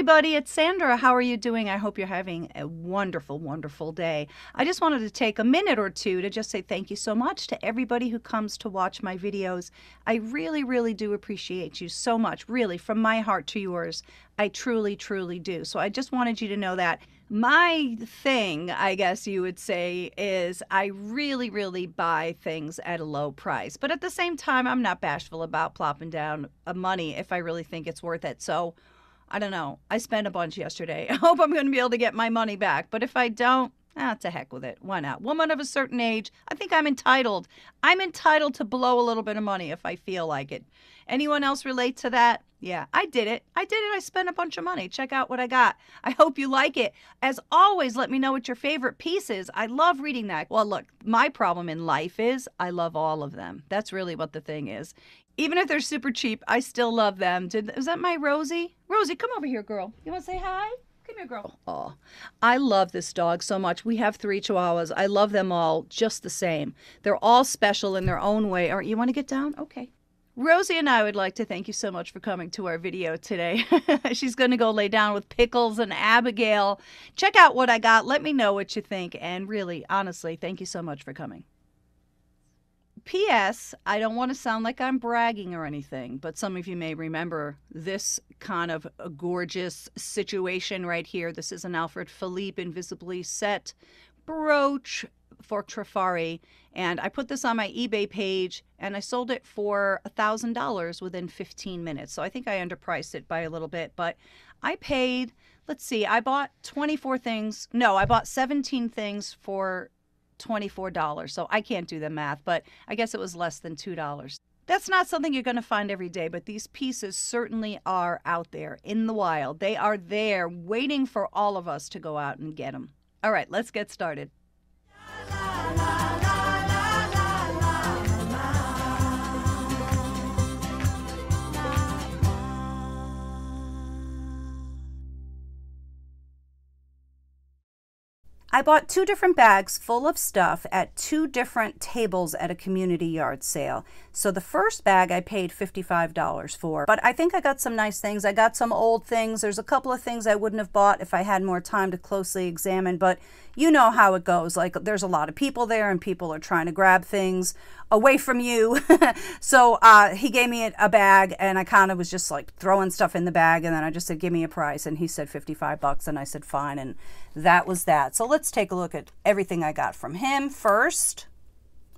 everybody, it's Sandra. How are you doing? I hope you're having a wonderful, wonderful day. I just wanted to take a minute or two to just say thank you so much to everybody who comes to watch my videos. I really, really do appreciate you so much, really, from my heart to yours. I truly, truly do. So I just wanted you to know that. My thing, I guess you would say, is I really, really buy things at a low price. But at the same time, I'm not bashful about plopping down money if I really think it's worth it. So, I don't know. I spent a bunch yesterday. I hope I'm going to be able to get my money back. But if I don't, to heck with it. Why not? Woman of a certain age, I think I'm entitled. I'm entitled to blow a little bit of money if I feel like it. Anyone else relate to that? Yeah, I did it. I did it. I spent a bunch of money. Check out what I got. I hope you like it. As always, let me know what your favorite piece is. I love reading that. Well, look, my problem in life is I love all of them. That's really what the thing is. Even if they're super cheap, I still love them. Is that my Rosie? Rosie, come over here, girl. You want to say hi? Come here, girl. Oh, I love this dog so much. We have three Chihuahuas. I love them all just the same. They're all special in their own way. You want to get down? Okay. Rosie and I would like to thank you so much for coming to our video today. She's going to go lay down with Pickles and Abigail. Check out what I got. Let me know what you think. And really, honestly, thank you so much for coming. P.S. I don't want to sound like I'm bragging or anything, but some of you may remember this kind of a gorgeous situation right here. This is an Alfred Philippe invisibly set brooch for Trifari, and I put this on my eBay page and I sold it for $1,000 within 15 minutes. So I think I underpriced it by a little bit, but I paid, let's see, I bought 24 things. No, I bought 17 things for $24. So I can't do the math, but I guess it was less than $2. That's not something you're going to find every day, but these pieces certainly are out there in the wild. They are there waiting for all of us to go out and get them. All right, let's get started. I bought two different bags full of stuff at two different tables at a community yard sale. So the first bag I paid $55 for, but I think I got some nice things. I got some old things. There's a couple of things I wouldn't have bought if I had more time to closely examine, but you know how it goes. Like, there's a lot of people there and people are trying to grab things away from you. So he gave me a bag and I kind of was just like throwing stuff in the bag, and then I just said, give me a price, and he said $55, and I said fine, and that was that. So let's take a look at everything I got from him first.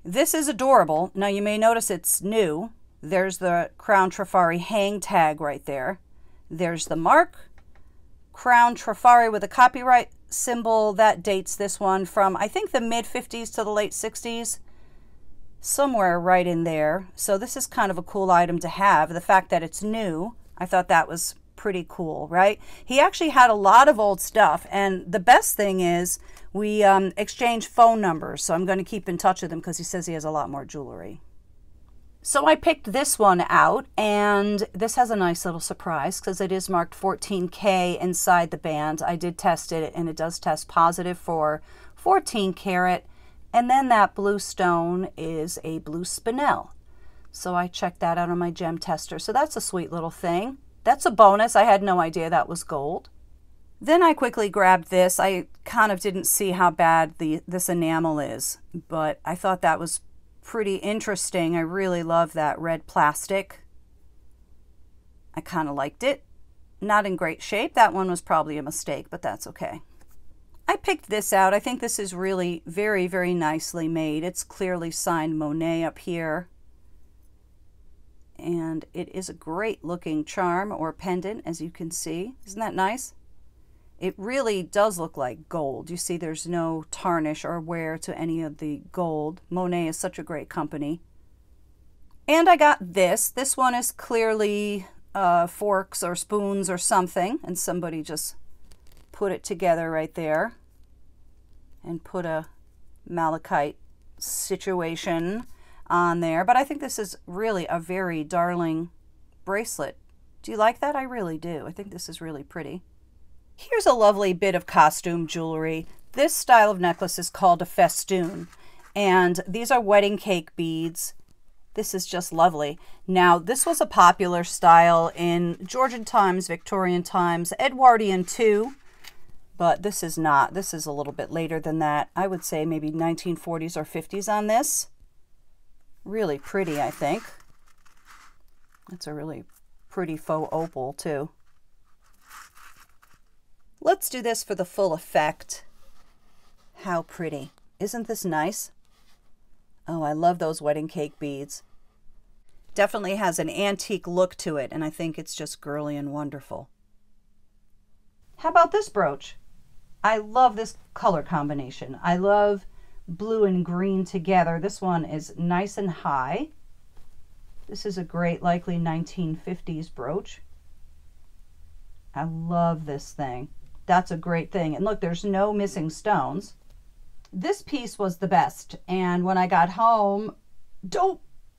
This is adorable. Now you may notice it's new. There's the Crown Trifari hang tag right there. There's the mark. Crown Trifari with a copyright symbol. That dates this one from, I think, the mid-50s to the late 60s. Somewhere right in there. So this is kind of a cool item to have. The fact that it's new, I thought that was pretty cool, right? He actually had a lot of old stuff, and the best thing is we exchange phone numbers, so I'm going to keep in touch with him because he says he has a lot more jewelry. So I picked this one out, and this has a nice little surprise because it is marked 14K inside the band. I did test it, and it does test positive for 14 karat, and then that blue stone is a blue spinel. So I checked that out on my gem tester, so that's a sweet little thing. That's a bonus. I had no idea that was gold. Then I quickly grabbed this. I kind of didn't see how bad this enamel is, but I thought that was pretty interesting. I really love that red plastic. I kind of liked it. Not in great shape. That one was probably a mistake, but that's okay. I picked this out. I think this is really very, very nicely made. It's clearly signed Monet up here. And it is a great looking charm or pendant, as you can see. Isn't that nice? It really does look like gold. You see there's no tarnish or wear to any of the gold. Monet is such a great company. And I got this. This one is clearly forks or spoons or something, and somebody just put it together right there and put a malachite situation on there, but I think this is really a very darling bracelet. Do you like that? I really do. I think this is really pretty. Here's a lovely bit of costume jewelry. This style of necklace is called a festoon, and these are wedding cake beads. This is just lovely. Now, this was a popular style in Georgian times, Victorian times, Edwardian too, but this is not. This is a little bit later than that. I would say maybe 1940s or 50s on this. Really pretty, I think. That's a really pretty faux opal too. Let's do this for the full effect. How pretty. Isn't this nice? Oh, I love those wedding cake beads. Definitely has an antique look to it, and I think it's just girly and wonderful. How about this brooch? I love this color combination. I love blue and green together. This one is nice and high. This is a great, likely 1950s brooch. I love this thing. That's a great thing. And look, there's no missing stones. This piece was the best. And when I got home,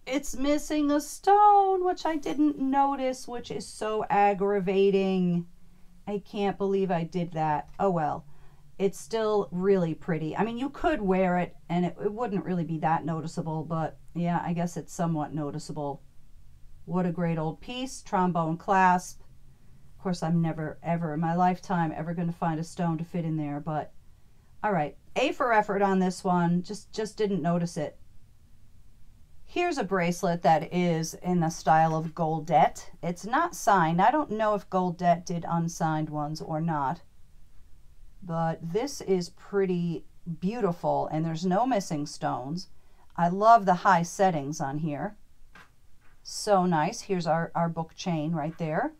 it's missing a stone, which I didn't notice, which is so aggravating. I can't believe I did that. Oh, well, it's still really pretty. I mean, you could wear it and it wouldn't really be that noticeable, but yeah, I guess it's somewhat noticeable. What a great old piece, trombone clasp. Of course, I'm never, ever in my lifetime ever going to find a stone to fit in there, but all right, A for effort on this one. Just didn't notice it. Here's a bracelet that is in the style of Goldette. It's not signed. I don't know if Goldette did unsigned ones or not, but this is pretty beautiful, and there's no missing stones. I love the high settings on here. So nice. Here's our book chain right there.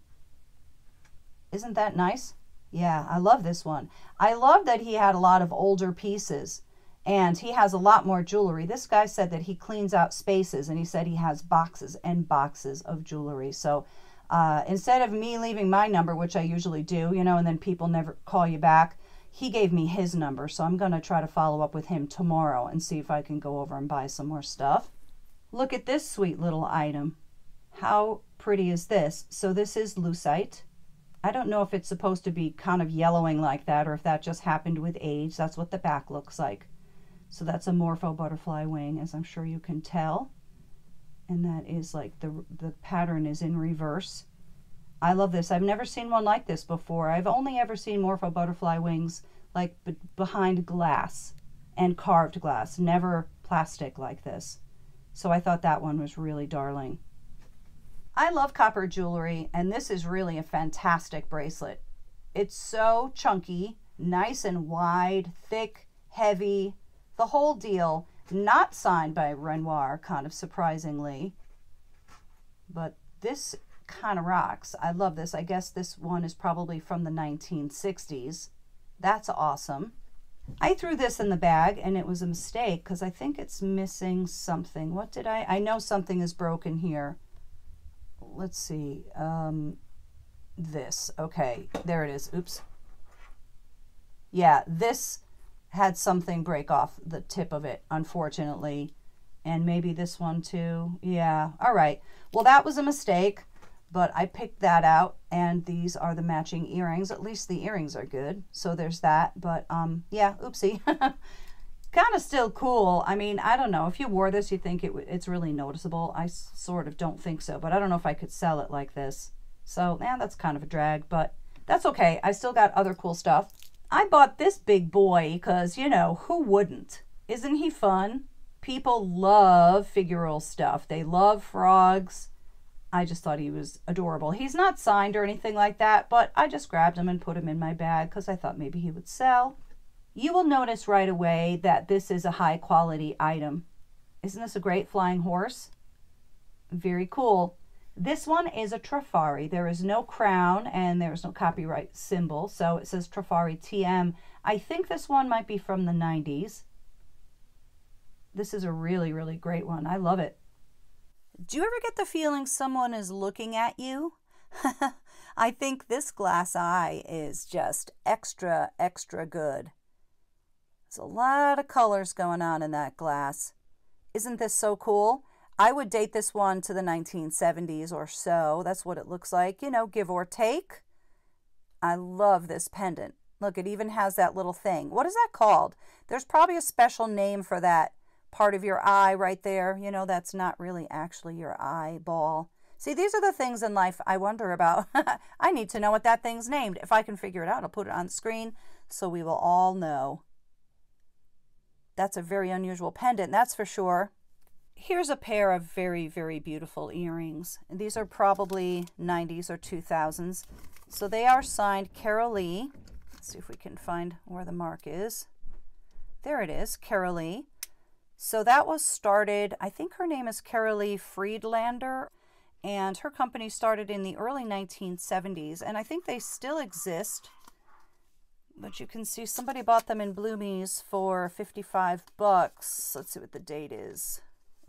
Isn't that nice? Yeah, I love this one. I love that he had a lot of older pieces and he has a lot more jewelry. This guy said that he cleans out spaces, and he said he has boxes and boxes of jewelry. So instead of me leaving my number, which I usually do, you know, and then people never call you back, he gave me his number. So I'm going to try to follow up with him tomorrow and see if I can go over and buy some more stuff. Look at this sweet little item. How pretty is this? So this is lucite. I don't know if it's supposed to be kind of yellowing like that or if that just happened with age. That's what the back looks like. So that's a Morpho butterfly wing, as I'm sure you can tell. And that is like the pattern is in reverse. I love this. I've never seen one like this before. I've only ever seen Morpho butterfly wings like behind glass and carved glass, never plastic like this. So I thought that one was really darling. I love copper jewelry, and this is really a fantastic bracelet. It's so chunky, nice and wide, thick, heavy, the whole deal. Not signed by Renoir, kind of surprisingly, but this kind of rocks. I love this. I guess this one is probably from the 1960s. That's awesome. I threw this in the bag, and it was a mistake because I think it's missing something. What did I know something is broken here. Let's see, this, okay, there it is, oops. Yeah, this had something break off the tip of it, unfortunately, and maybe this one too, yeah, all right. Well, that was a mistake, but I picked that out, and these are the matching earrings. At least the earrings are good, so there's that, but yeah, oopsie. Kind of still cool. I mean, I don't know. If you wore this, you think it's really noticeable. I sort of don't think so, but I don't know if I could sell it like this. So, man, that's kind of a drag, but that's okay. I still got other cool stuff. I bought this big boy because, you know, who wouldn't? Isn't he fun? People love figural stuff. They love frogs. I just thought he was adorable. He's not signed or anything like that, but I just grabbed him and put him in my bag because I thought maybe he would sell. You will notice right away that this is a high quality item. Isn't this a great flying horse? Very cool. This one is a Trifari. There is no crown and there is no copyright symbol, so it says Trifari TM. I think this one might be from the 90s. This is a really, really great one. I love it. Do you ever get the feeling someone is looking at you? I think this glass eye is just extra, extra good. There's a lot of colors going on in that glass. Isn't this so cool? I would date this one to the 1970s or so. That's what it looks like, you know, give or take. I love this pendant. Look, it even has that little thing. What is that called? There's probably a special name for that, part of your eye right there. You know, that's not really actually your eyeball. See, these are the things in life I wonder about. I need to know what that thing's named. If I can figure it out, I'll put it on the screen so we will all know. That's a very unusual pendant, that's for sure. Here's a pair of very, very beautiful earrings. And these are probably 90s or 2000s. So they are signed Carolee. Let's see if we can find where the mark is. There it is, Carolee. So that was started, I think her name is Carolee Friedlander, and her company started in the early 1970s, and I think they still exist. But you can see somebody bought them in Bloomies for 55 bucks. Let's see what the date is.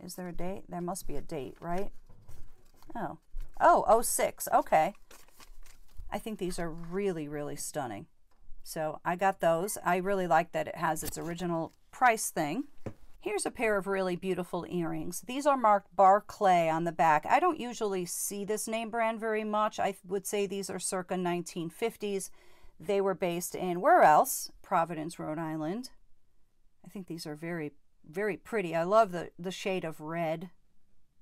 Is there a date? There must be a date, right? Oh. Oh, 06. Okay. I think these are really, really stunning. So I got those. I really like that it has its original price thing. Here's a pair of really beautiful earrings. These are marked Barclay on the back. I don't usually see this name brand very much. I would say these are circa 1950s. They were based in, where else? Providence, Rhode Island. I think these are very, very pretty. I love the shade of red.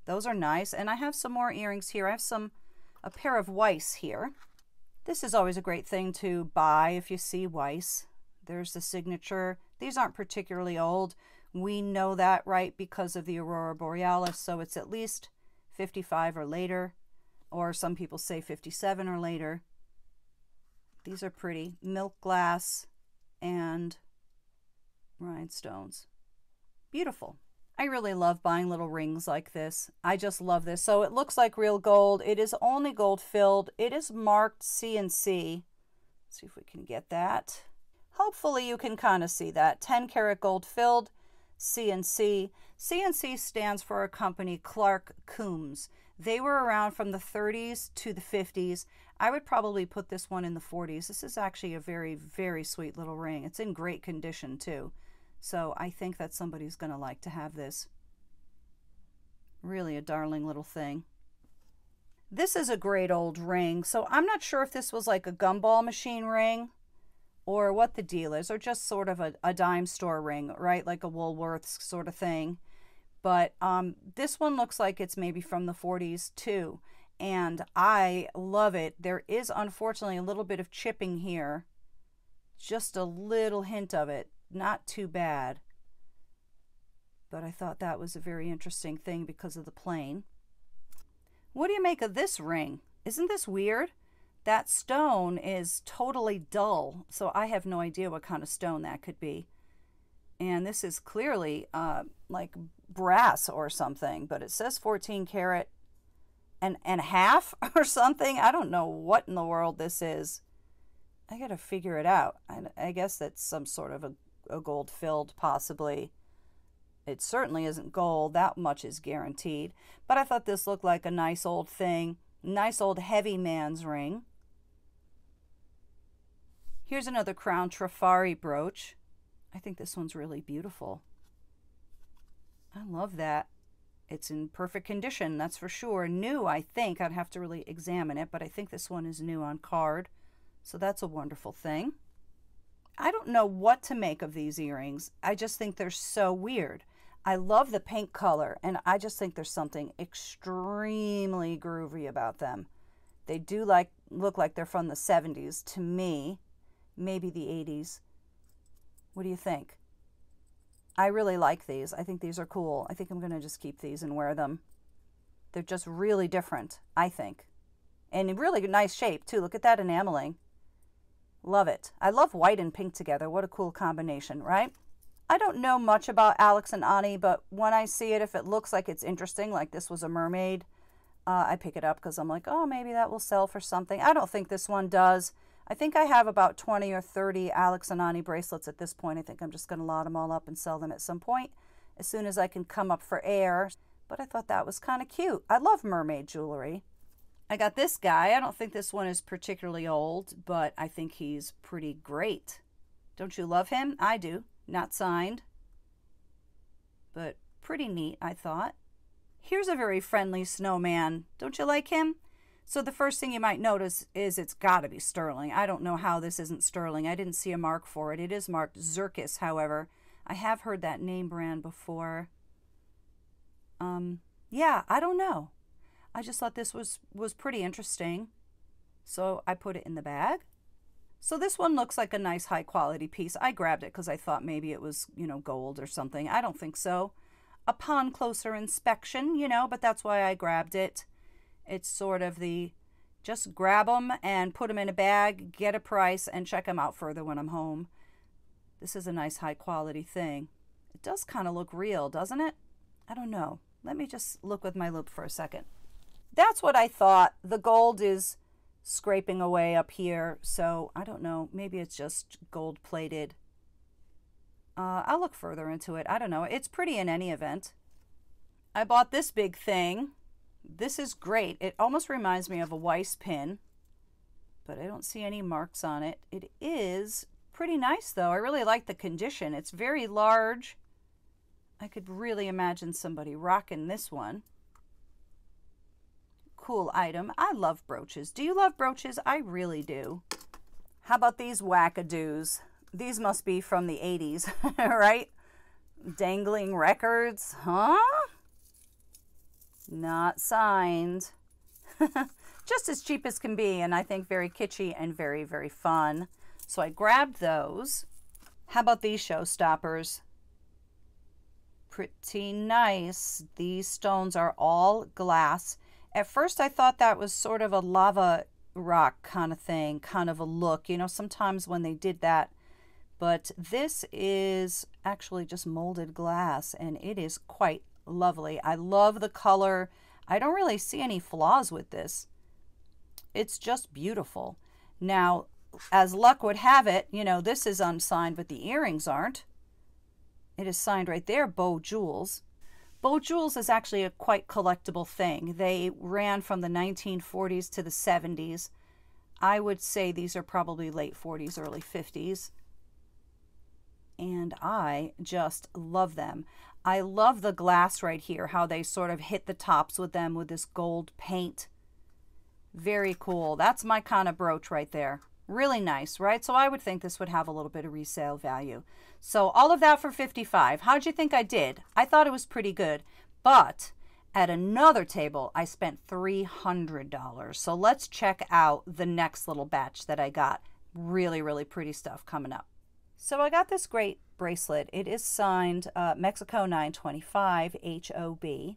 Those are nice. And I have some more earrings here. I have a pair of Weiss here. This is always a great thing to buy if you see Weiss. There's the signature. These aren't particularly old. We know that, right, because of the Aurora Borealis, so it's at least 55 or later, or some people say 57 or later. These are pretty. Milk glass and rhinestones. Beautiful. I really love buying little rings like this. I just love this. So it looks like real gold. It is only gold filled. It is marked CNC. Let's see if we can get that. Hopefully you can kind of see that. 10 karat gold filled, CNC. CNC stands for a company, Clark Coombs. They were around from the 30s to the 50s. I would probably put this one in the 40s. This is actually a very, very sweet little ring. It's in great condition too. So I think that somebody's going to like to have this. Really a darling little thing. This is a great old ring. So I'm not sure if this was like a gumball machine ring or what the deal is, or just sort of a dime store ring, right? Like a Woolworths sort of thing. But this one looks like it's maybe from the 40s too. And I love it. There is unfortunately a little bit of chipping here. Just a little hint of it. Not too bad, but I thought that was a very interesting thing because of the plane. What do you make of this ring? Isn't this weird? That stone is totally dull, so I have no idea what kind of stone that could be. And this is clearly like brass or something, but it says 14 karat and a half or something. I don't know what in the world this is. I gotta figure it out. I guess that's some sort of a gold filled, possibly. It certainly isn't gold, that much is guaranteed, but I thought this looked like a nice old thing, nice old heavy man's ring. Here's another Crown Trifari brooch. I think this one's really beautiful. I love that. It's in perfect condition, that's for sure. New, I think. I'd have to really examine it, but I think this one is new on card, so that's a wonderful thing. I don't know what to make of these earrings. I just think they're so weird. I love the pink color, and I just think there's something extremely groovy about them. They do look like they're from the 70s to me, maybe the 80s. What do you think? I really like these. I think these are cool. I think I'm going to just keep these and wear them. They're just really different, I think. And in really nice shape, too. Look at that enameling. Love it. I love white and pink together. What a cool combination, right? I don't know much about Alex and Ani, but when I see it, if it looks like it's interesting, like this was a mermaid, I pick it up because I'm like, oh, maybe that will sell for something. I don't think this one does. I think I have about 20 or 30 Alex and Ani bracelets at this point. I think I'm just going to lot them all up and sell them at some point as soon as I can come up for air. But I thought that was kind of cute. I love mermaid jewelry. I got this guy. I don't think this one is particularly old, but I think he's pretty great. Don't you love him? I do. Not signed, but pretty neat, I thought. Here's a very friendly snowman. Don't you like him? So the first thing you might notice is it's got to be sterling. I don't know how this isn't sterling. I didn't see a mark for it. It is marked Zirkus, however. I have heard that name brand before. Yeah, I don't know. I just thought this was pretty interesting, so I put it in the bag. So this one looks like a nice high quality piece. I grabbed it because I thought maybe it was, you know, gold or something. I don't think so. Upon closer inspection, you know, but that's why I grabbed it. It's sort of the just grab them and put them in a bag, get a price, and check them out further when I'm home. This is a nice high quality thing. It does kind of look real, doesn't it? I don't know. Let me just look with my loop for a second. That's what I thought. The gold is scraping away up here, so I don't know, maybe it's just gold plated. I'll look further into it. I don't know, it's pretty in any event. I bought this big thing. This is great. It almost reminds me of a Weiss pin, but I don't see any marks on it. It is pretty nice though. I really like the condition. It's very large. I could really imagine somebody rocking this one. Cool item. I love brooches. Do you love brooches? I really do. How about these wackadoos? These must be from the 80s, right? Dangling records, huh? Not signed. Just as cheap as can be, and I think very kitschy and very, very fun. So I grabbed those. How about these showstoppers? Pretty nice. These stones are all glass. At first I thought that was sort of a lava rock kind of thing, kind of a look, you know, sometimes when they did that. But this is actually just molded glass, and it is quite lovely. I love the color. I don't really see any flaws with this. It's just beautiful. Now, as luck would have it, you know, this is unsigned, but the earrings aren't. It is signed right there, Beau Jewels. Beau Jewels is actually a quite collectible thing. They ran from the 1940s to the 70s. I would say these are probably late 40s, early 50s. And I just love them. I love the glass right here, how they sort of hit the tops with them with this gold paint. Very cool. That's my kind of brooch right there. Really nice, right? So I would think this would have a little bit of resale value. So all of that for $55. How'd you think I did? I thought it was pretty good, but at another table, I spent $300. So let's check out the next little batch that I got. Really, really pretty stuff coming up. So I got this great bracelet. It is signed Mexico 925 HOB.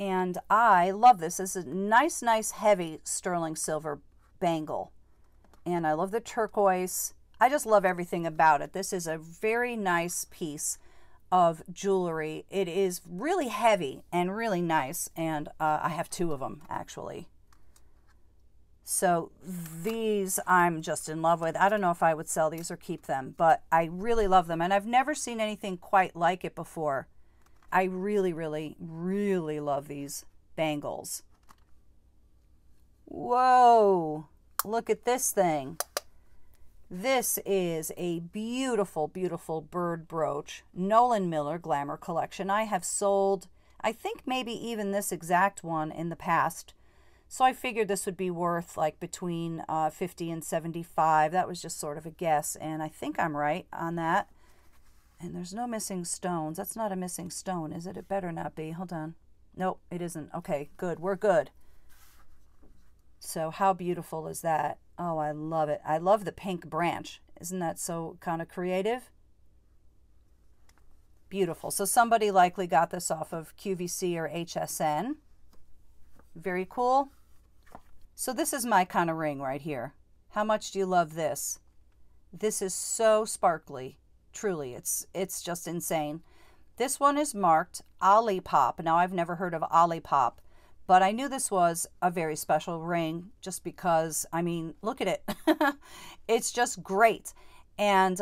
And I love this. This is a nice, nice, heavy sterling silver bangle. And I love the turquoise. I just love everything about it. This is a very nice piece of jewelry. It is really heavy and really nice. And I have two of them, actually. So these I'm just in love with. I don't know if I would sell these or keep them, but I really love them. And I've never seen anything quite like it before. I really, really, really love these bangles. Whoa, look at this thing. This is a beautiful, beautiful bird brooch. Nolan Miller Glamour Collection. I have sold, I think maybe even this exact one in the past. So I figured this would be worth like between 50 and 75. That was just sort of a guess, and I think I'm right on that. And there's no missing stones. That's not a missing stone, is it? It better not be. Hold on. Nope, it isn't. Okay, good. We're good. So how beautiful is that? Oh, I love it. I love the pink branch. Isn't that so kind of creative? Beautiful. So somebody likely got this off of QVC or HSN. Very cool. So this is my kind of ring right here. How much do you love this? This is so sparkly. Truly, it's just insane. This one is marked Olipop. Now, I've never heard of Olipop, but I knew this was a very special ring just because, I mean, look at it. It's just great. And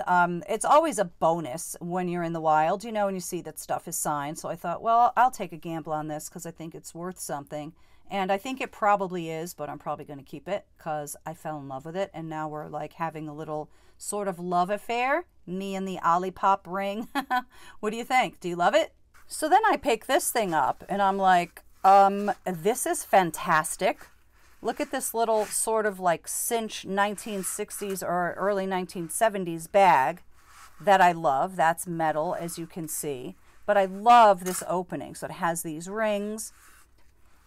it's always a bonus when you're in the wild, you know, and you see that stuff is signed. So I thought, well, I'll take a gamble on this because I think it's worth something. And I think it probably is, but I'm probably going to keep it because I fell in love with it. And now we're like having a little sort of love affair, me and the Olipop ring. What do you think? Do you love it? So then I pick this thing up and I'm like, this is fantastic. Look at this little sort of like cinch 1960s or early 1970s bag. that I love. That's metal, as you can see. But I love this opening. So it has these rings.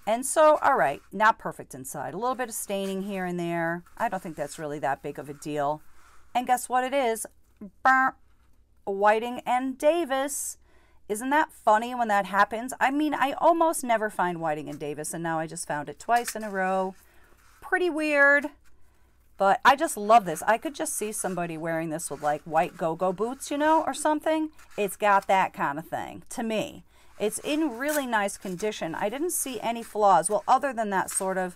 And so, all right, not perfect inside. A little bit of staining here and there. I don't think that's really that big of a deal. And guess what it is? Whiting and Davis. Isn't that funny when that happens? I mean, I almost never find Whiting and Davis, and now I just found it twice in a row. Pretty weird, but I just love this. I could just see somebody wearing this with like white go-go boots, you know, or something. It's got that kind of thing to me. It's in really nice condition. I didn't see any flaws. Well, other than that sort of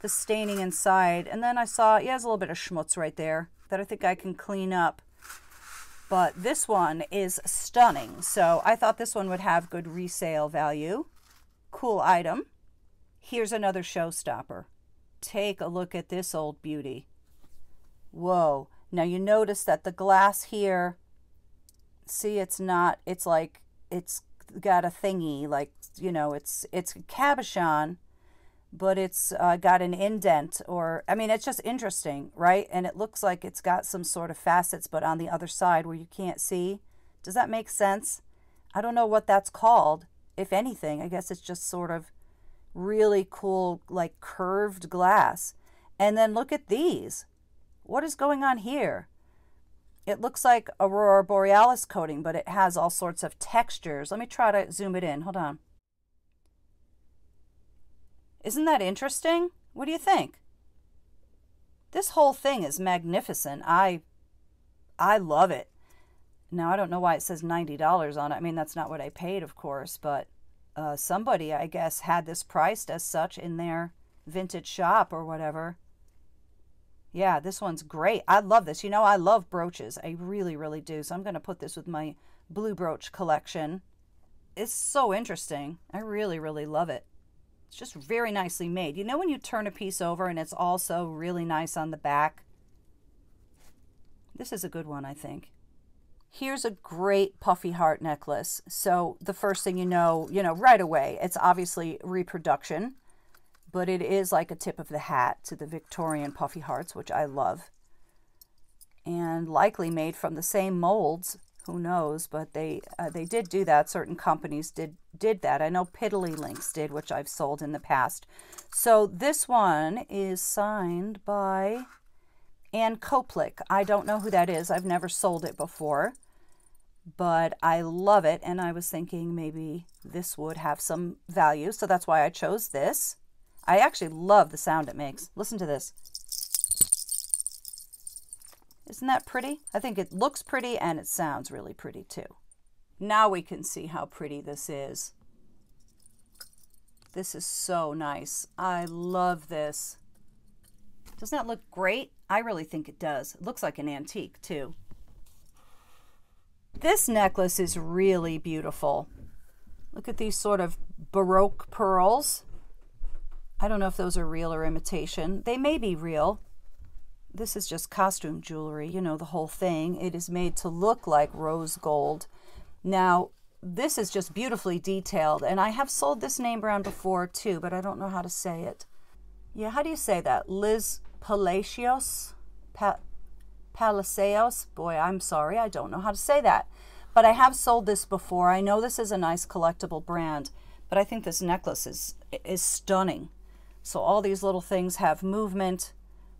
the staining inside. And then I saw, yeah, there's a little bit of schmutz right there that I think I can clean up. But this one is stunning. So I thought this one would have good resale value. Cool item. Here's another showstopper. Take a look at this old beauty. Whoa. Now you notice that the glass here, see, it's not, it's like, it's got a thingy, like, you know, it's cabochon, but it's got an indent, or, I mean, it's just interesting, right? And it looks like it's got some sort of facets, but on the other side where you can't see. Does that make sense? I don't know what that's called, if anything. I guess it's just sort of really cool, like, curved glass. And then look at these. What is going on here? It looks like Aurora Borealis coating, but it has all sorts of textures. Let me try to zoom it in. Hold on. Isn't that interesting? What do you think? This whole thing is magnificent. I love it. Now, I don't know why it says $90 on it. I mean, that's not what I paid, of course, but somebody, I guess, had this priced as such in their vintage shop or whatever. Yeah, this one's great. I love this. You know, I love brooches. I really, really do. So I'm going to put this with my blue brooch collection. It's so interesting. I really, really love it. It's just very nicely made. You know when you turn a piece over and it's also really nice on the back? This is a good one, I think. Here's a great puffy heart necklace. So the first thing you know right away, it's obviously reproduction, but it is like a tip of the hat to the Victorian puffy hearts, which I love. And likely made from the same molds. Who knows, but they did do that. Certain companies did that. I know Piddly Links did, which I've sold in the past. So this one is signed by Ann Koplik. I don't know who that is. I've never sold it before, but I love it. And I was thinking maybe this would have some value. So that's why I chose this. I actually love the sound it makes. Listen to this. Isn't that pretty? I think it looks pretty and it sounds really pretty too. Now we can see how pretty this is. This is so nice. I love this. Doesn't that look great? I really think it does. It looks like an antique too. This necklace is really beautiful. Look at these sort of Baroque pearls. I don't know if those are real or imitation. They may be real. This is just costume jewelry, you know, the whole thing. It is made to look like rose gold. Now, this is just beautifully detailed, and I have sold this name brand before too, but I don't know how to say it. Yeah, how do you say that? Liz Palacios? Palacios? Boy, I'm sorry, I don't know how to say that. But I have sold this before. I know this is a nice collectible brand, but I think this necklace is stunning. So all these little things have movement.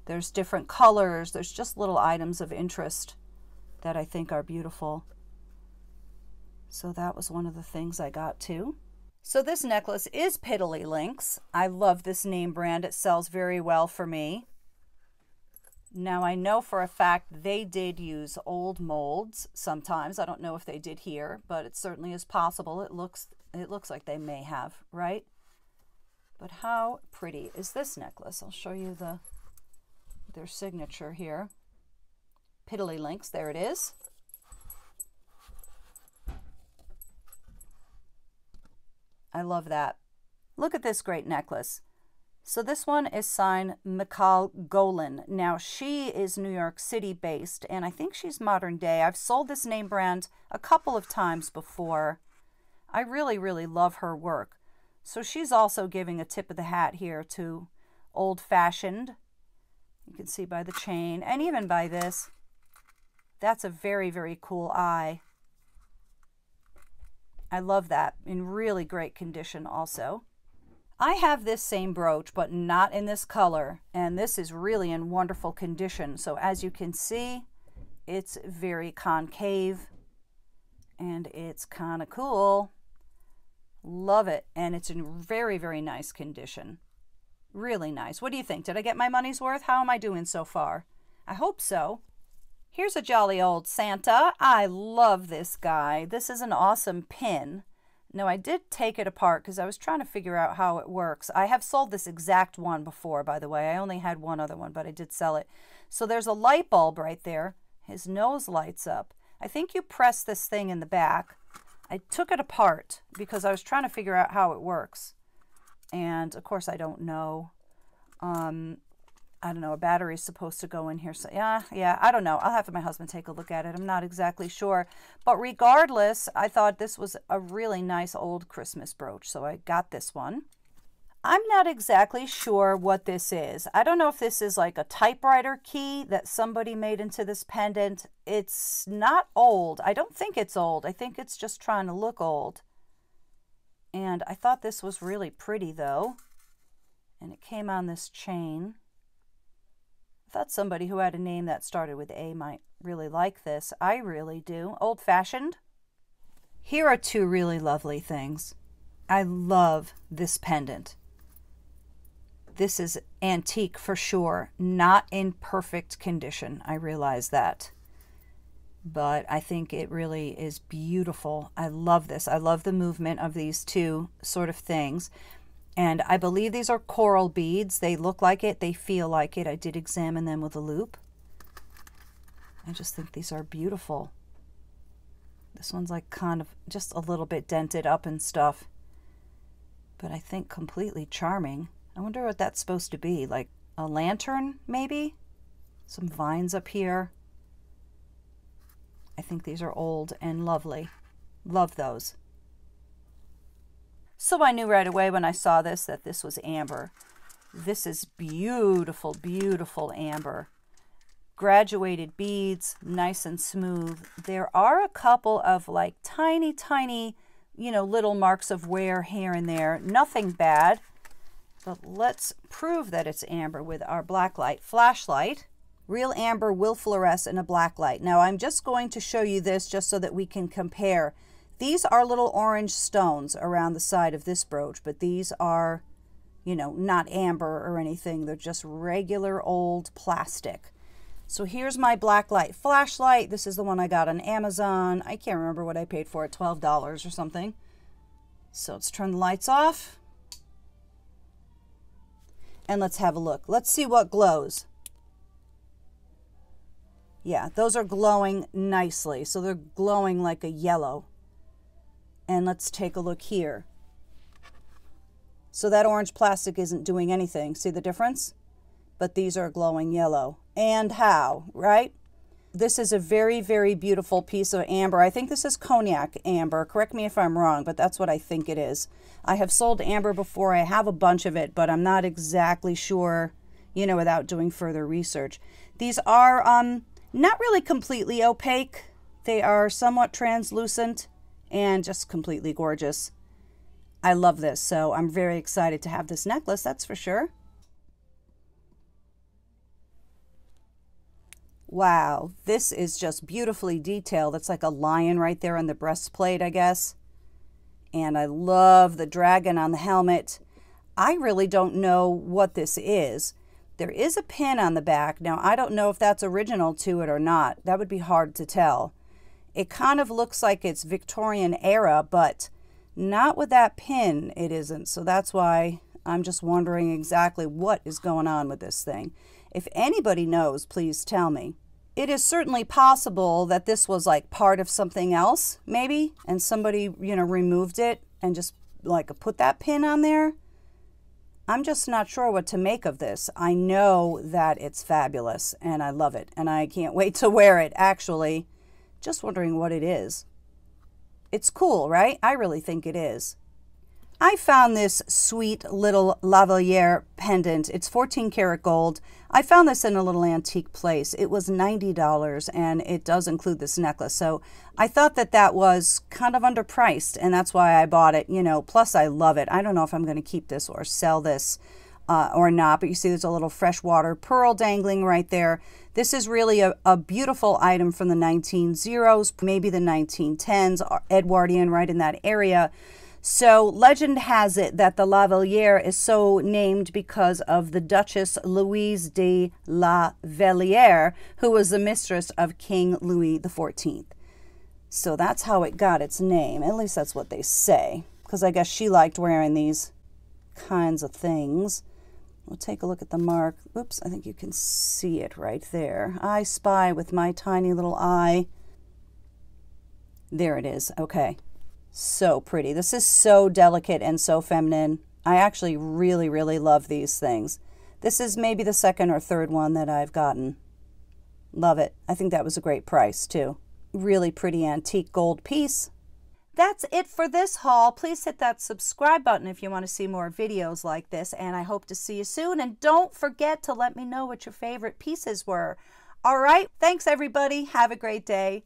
There's different colors. There's just little items of interest that I think are beautiful. So that was one of the things I got too. So this necklace is Piddly Links. I love this name brand. It sells very well for me. Now I know for a fact they did use old molds sometimes. I don't know if they did here, but it certainly is possible. It looks like they may have, right? But how pretty is this necklace? I'll show you their signature here. Piddly Links, there it is. I love that. Look at this great necklace. So this one is signed Mikal Golan. Now she is New York City based, and I think she's modern day. I've sold this name brand a couple of times before. I really, really love her work. So she's also giving a tip of the hat here to old-fashioned. You can see by the chain and even by this That's a very, very cool eye. I love that, in really great condition also. I have this same brooch, but not in this color, and this is really in wonderful condition. So as you can see, it's very concave and it's kind of cool. Love it, and it's in very, very nice condition. Really nice. What do you think? Did I get my money's worth? How am I doing so far? I hope so. Here's a jolly old Santa. I love this guy. This is an awesome pin. No, I did take it apart because I was trying to figure out how it works. I have sold this exact one before, by the way. I only had one other one, but I did sell it. So there's a light bulb right there. His nose lights up. I think you press this thing in the back. I took it apart because I was trying to figure out how it works. And of course I don't know. I don't know, a battery's supposed to go in here. So yeah, I don't know. I'll have my husband take a look at it. I'm not exactly sure. But regardless, I thought this was a really nice old Christmas brooch. So I got this one. I'm not exactly sure what this is. I don't know if this is like a typewriter key that somebody made into this pendant. It's not old. I don't think it's old. I think it's just trying to look old. And I thought this was really pretty though. And it came on this chain. I thought somebody who had a name that started with A might really like this. I really do. Old-fashioned. Here are two really lovely things. I love this pendant. This is antique for sure. Not in perfect condition. I realize that. But I think it really is beautiful. I love this. I love the movement of these two sort of things. And I believe these are coral beads. They look like it. They feel like it. I did examine them with a loop. I just think these are beautiful. This one's like kind of just a little bit dented up and stuff. But I think completely charming. I wonder what that's supposed to be. Like a lantern, maybe? Some vines up here. I think these are old and lovely. Love those. So I knew right away when I saw this that this was amber. This is beautiful, beautiful amber. Graduated beads, nice and smooth. There are a couple of like tiny, tiny, you know, little marks of wear here and there. Nothing bad. But let's prove that it's amber with our black light flashlight. Real amber will fluoresce in a black light. Now I'm just going to show you this just so that we can compare. These are little orange stones around the side of this brooch, but these are, you know, not amber or anything. They're just regular old plastic. So here's my black light flashlight. This is the one I got on Amazon. I can't remember what I paid for it, $12 or something. So let's turn the lights off. And let's have a look. Let's see what glows. Yeah, those are glowing nicely. So they're glowing like a yellow. And let's take a look here. So that orange plastic isn't doing anything. See the difference? But these are glowing yellow. And how, right? This is a very, very beautiful piece of amber. I think this is cognac amber. Correct me if I'm wrong, but that's what I think it is. I have sold amber before. I have a bunch of it, but I'm not exactly sure, you know, without doing further research. These are not really completely opaque. They are somewhat translucent. And just completely gorgeous. I love this, so I'm very excited to have this necklace, that's for sure. Wow, this is just beautifully detailed. It's like a lion right there on the breastplate, I guess. And I love the dragon on the helmet. I really don't know what this is. There is a pin on the back. Now, I don't know if that's original to it or not. That would be hard to tell. It kind of looks like it's Victorian era, but not with that pin, it isn't. So that's why I'm just wondering exactly what is going on with this thing. If anybody knows, please tell me. It is certainly possible that this was like part of something else, maybe, and somebody, you know, removed it and just like put that pin on there. I'm just not sure what to make of this. I know that it's fabulous and I love it and I can't wait to wear it, actually. Just wondering what it is. It's cool, right? I really think it is. I found this sweet little Lavaliere pendant. It's 14 karat gold. I found this in a little antique place. It was $90 and it does include this necklace. So I thought that that was kind of underpriced and that's why I bought it, you know, plus I love it. I don't know if I'm gonna keep this or sell this or not, but you see there's a little freshwater pearl dangling right there. This is really a beautiful item from the 1900s, maybe the 1910s, Edwardian, right in that area. So legend has it that the La Vallière is so named because of the Duchess Louise de La Vallière, who was the mistress of King Louis the 14th. So that's how it got its name. At least that's what they say, because I guess she liked wearing these kinds of things. We'll take a look at the mark. Oops, I think you can see it right there. I spy with my tiny little eye. There it is. Okay. So pretty. This is so delicate and so feminine. I actually really, really love these things. This is maybe the second or third one that I've gotten. Love it. I think that was a great price too. Really pretty antique gold piece. That's it for this haul. Please hit that subscribe button if you want to see more videos like this, and I hope to see you soon. And don't forget to let me know what your favorite pieces were. All right. Thanks everybody. Have a great day.